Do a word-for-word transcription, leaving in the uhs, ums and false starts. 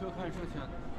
车看车前。